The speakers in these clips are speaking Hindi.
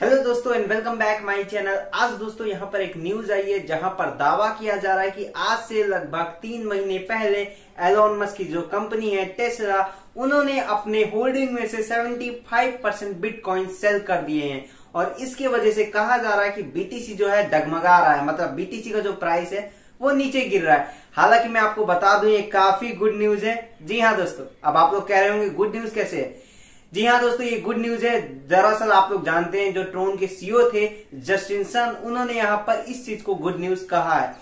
हेलो दोस्तों and welcome back my channel. आज दोस्तों यहां पर एक न्यूज आई है जहां पर दावा किया जा रहा है कि आज से लगभग 3 महीने पहले एलोन मस्क की जो कंपनी है टेस्ला, उन्होंने अपने होल्डिंग में से 75% बिटकॉइन सेल कर दिए हैं और इसके वजह से कहा जा रहा है कि बीटीसी जो है डगमगा रहा है, मतलब बीटीसी का जो प्राइस है वो नीचे गिर रहा है। हालांकि मैं आपको बता दूं ये काफी गुड न्यूज है। जी हाँ दोस्तों, अब आप लोग कह रहे होंगे गुड न्यूज कैसे है। जी हाँ दोस्तों ये गुड न्यूज है। दरअसल आप लोग जानते हैं जो ट्रोन के सीईओ थे जस्टिन सन, उन्होंने यहाँ पर इस चीज को गुड न्यूज कहा है।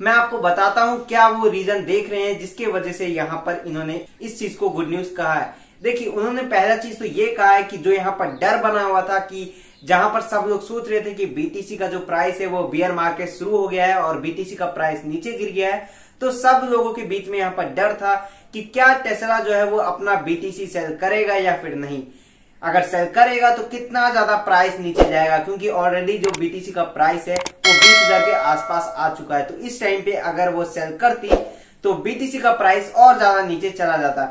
मैं आपको बताता हूँ क्या वो रीजन देख रहे हैं जिसके वजह से यहाँ पर इन्होंने इस चीज को गुड न्यूज कहा है। देखिए उन्होंने पहला चीज तो ये कहा है कि जो यहाँ पर डर बना हुआ था कि जहां पर सब लोग सोच रहे थे कि बीटीसी का जो प्राइस है वो बियर मार्केट शुरू हो गया है और बीटीसी का प्राइस नीचे गिर गया है, तो सब लोगों के बीच में यहाँ पर डर था कि क्या टेस्ला जो है वो अपना बीटीसी सेल करेगा या फिर नहीं। अगर सेल करेगा तो कितना ज्यादा प्राइस नीचे जाएगा, क्योंकि ऑलरेडी जो बीटीसी का प्राइस है वो 20,000 के आसपास आ चुका है। तो इस टाइम पे अगर वो सेल करती तो बीटीसी का प्राइस और ज्यादा नीचे चला जाता।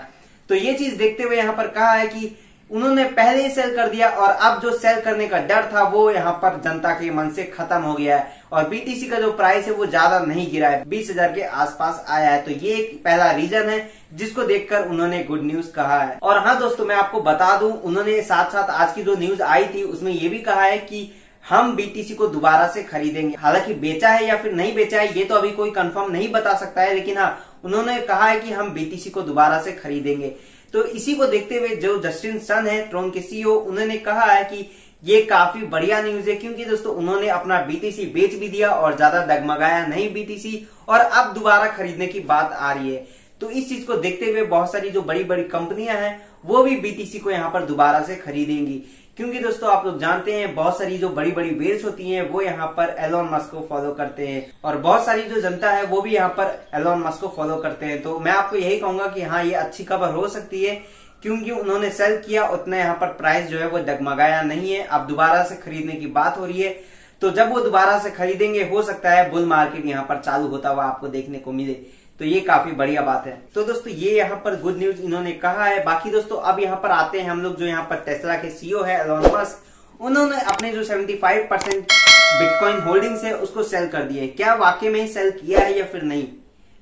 तो ये चीज देखते हुए यहाँ पर कहा है कि उन्होंने पहले ही सेल कर दिया और अब जो सेल करने का डर था वो यहाँ पर जनता के मन से खत्म हो गया है और बीटीसी का जो प्राइस है वो ज्यादा नहीं गिरा है, 20,000 के आसपास आया है। तो ये एक पहला रीजन है जिसको देखकर उन्होंने गुड न्यूज कहा है। और हाँ दोस्तों मैं आपको बता दूं, उन्होंने साथ साथ आज की जो न्यूज आई थी उसमें ये भी कहा है कि हम बीटीसी को दोबारा से खरीदेंगे। हालांकि बेचा है या फिर नहीं बेचा है ये तो अभी कोई कंफर्म नहीं बता सकता है, लेकिन हाँ उन्होंने कहा है कि हम बीटीसी को दोबारा से खरीदेंगे। तो इसी को देखते हुए जो जस्टिन सन है ट्रॉन के सीईओ, उन्होंने कहा है कि ये काफी बढ़िया न्यूज है, क्योंकि दोस्तों उन्होंने अपना बीटीसी बेच भी दिया और ज्यादा डगमगाया नहीं बीटीसी और अब दोबारा खरीदने की बात आ रही है। तो इस चीज को देखते हुए बहुत सारी जो बड़ी बड़ी कंपनियां हैं वो भी बीटीसी को यहाँ पर दोबारा से खरीदेंगी, क्योंकि दोस्तों आप लोग जानते हैं बहुत सारी जो बड़ी बड़ी वेल्स होती हैं वो यहाँ पर एलोन मस्क को फॉलो करते हैं और बहुत सारी जो जनता है वो भी यहाँ पर एलोन मस्क को फॉलो करते हैं। तो मैं आपको यही कहूंगा कि हाँ ये अच्छी खबर हो सकती है, क्योंकि उन्होंने सेल किया उतना यहाँ पर प्राइस जो है वो डगमगाया नहीं है, अब दोबारा से खरीदने की बात हो रही है। तो जब वो दोबारा से खरीदेंगे हो सकता है बुल मार्केट यहाँ पर चालू होता हुआ आपको देखने को मिले, तो ये काफी बढ़िया बात है। तो दोस्तों ये यहाँ पर गुड न्यूज इन्होंने कहा है। बाकी दोस्तों अब यहाँ पर आते हैं हम लोग जो यहाँ पर टेस्ला के सीईओ है एलोन मस्क, उन्होंने अपने जो 75% बिटकॉइन होल्डिंग्स है उसको सेल कर दिए। क्या वाकई में ही सेल किया है या फिर नहीं,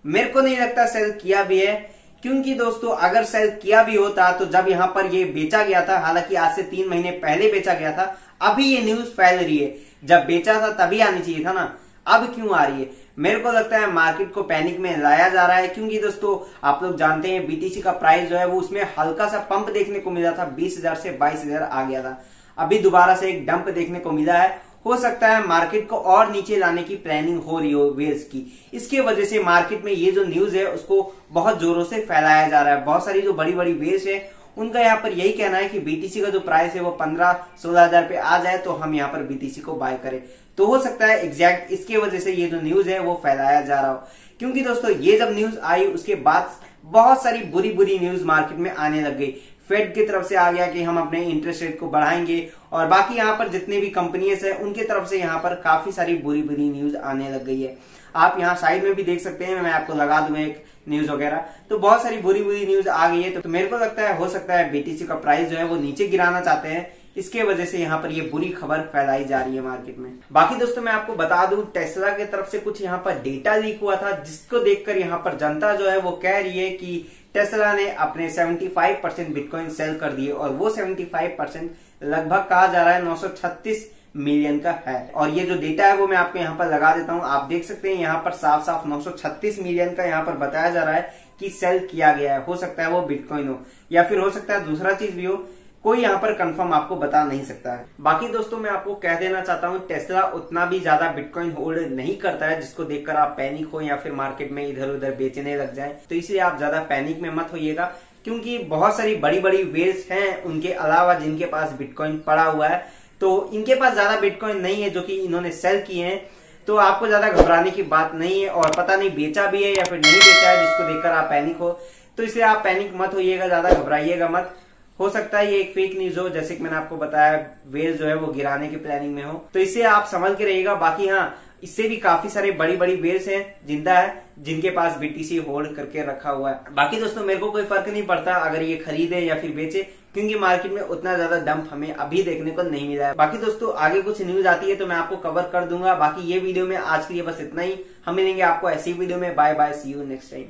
मेरे को नहीं लगता सेल किया भी है, क्योंकि दोस्तों अगर सेल किया भी होता तो जब यहाँ पर ये बेचा गया था, हालांकि आज से 3 महीने पहले बेचा गया था, अभी ये न्यूज फैल रही है। जब बेचा था तभी आनी चाहिए था ना, अब क्यों आ रही है। मेरे को लगता है मार्केट को पैनिक में लाया जा रहा है, क्योंकि दोस्तों आप लोग जानते हैं बीटीसी का प्राइस जो है वो उसमें हल्का सा पंप देखने को मिला था, 20,000 से 22,000 आ गया था, अभी दोबारा से एक डंप देखने को मिला है। हो सकता है मार्केट को और नीचे लाने की प्लानिंग हो रही हो वेल्स की, इसके वजह से मार्केट में ये जो न्यूज है उसको बहुत जोरों से फैलाया जा रहा है। बहुत सारी जो बड़ी बड़ी वेल्स है उनका यहाँ पर यही कहना है कि बीटीसी का जो प्राइस है वो 15-16 हजार पे आ जाए तो हम यहाँ पर बीटीसी को बाय करें। तो हो सकता है एग्जैक्ट इसके वजह से ये जो न्यूज है वो फैलाया जा रहा हो, क्योंकि दोस्तों ये जब न्यूज आई उसके बाद बहुत सारी बुरी बुरी न्यूज मार्केट में आने लग गई। फेड की तरफ से आ गया कि हम अपने इंटरेस्ट रेट को बढ़ाएंगे और बाकी यहाँ पर जितने भी कंपनीज है उनके तरफ से यहाँ पर काफी सारी बुरी बुरी न्यूज आने लग गई है। आप यहाँ साइड में भी देख सकते हैं, मैं आपको लगा दूं एक न्यूज वगैरह, तो बहुत सारी बुरी बुरी न्यूज आ गई है। तो मेरे को लगता है हो सकता है बीटीसी का प्राइस जो है वो नीचे गिराना चाहते हैं, इसके वजह से यहाँ पर ये बुरी खबर फैलाई जा रही है मार्केट में। बाकी दोस्तों मैं आपको बता दूं टेस्ला की तरफ से कुछ यहाँ पर डेटा लीक हुआ था, जिसको देखकर यहाँ पर जनता जो है वो कह रही है कि टेस्ला ने अपने 75% बिटकॉइन सेल कर दिए और वो 75% लगभग कहा जा रहा है 936 मिलियन का है। और ये जो डेटा है वो मैं आपको यहाँ पर लगा देता हूँ, आप देख सकते हैं यहाँ पर साफ साफ 936 मिलियन का यहाँ पर बताया जा रहा है कि सेल किया गया है। हो सकता है वो बिटकॉइन हो या फिर हो सकता है दूसरा चीज भी हो, कोई यहाँ पर कंफर्म आपको बता नहीं सकता है। बाकी दोस्तों मैं आपको कह देना चाहता हूँ टेस्ला उतना भी ज्यादा बिटकॉइन होल्ड नहीं करता है जिसको देखकर आप पैनिक हो या फिर मार्केट में इधर उधर बेचने लग जाए, तो इसलिए आप ज्यादा पैनिक में मत होइएगा, क्योंकि बहुत सारी बड़ी बड़ी वेल्स हैं उनके अलावा जिनके पास बिटकॉइन पड़ा हुआ है, तो इनके पास ज्यादा बिटकॉइन नहीं है जो कि इन्होंने सेल किए हैं। तो आपको ज्यादा घबराने की बात नहीं है और पता नहीं बेचा भी है या फिर नहीं बेचा है जिसको देखकर आप पैनिक हो, तो इसलिए आप पैनिक मत होइएगा, ज्यादा घबराइएगा मत। हो सकता है ये एक फेक न्यूज हो, जैसे कि मैंने आपको बताया वेल जो है वो गिराने की प्लानिंग में हो, तो इससे आप संभल के रहिएगा। बाकी हाँ इससे भी काफी सारे बड़ी बड़ी वेल्स हैं जिंदा है जिनके पास बीटीसी होल्ड करके रखा हुआ है। बाकी दोस्तों मेरे को कोई फर्क नहीं पड़ता अगर ये खरीदे या फिर बेचे, क्योंकि मार्केट में उतना ज्यादा डंप हमें अभी देखने को नहीं मिला है। बाकी दोस्तों आगे कुछ न्यूज आती है तो मैं आपको कवर कर दूंगा। बाकी ये वीडियो में आज के लिए बस इतना ही। हम मिलेंगे आपको ऐसी वीडियो में। Bye bye, see you next time.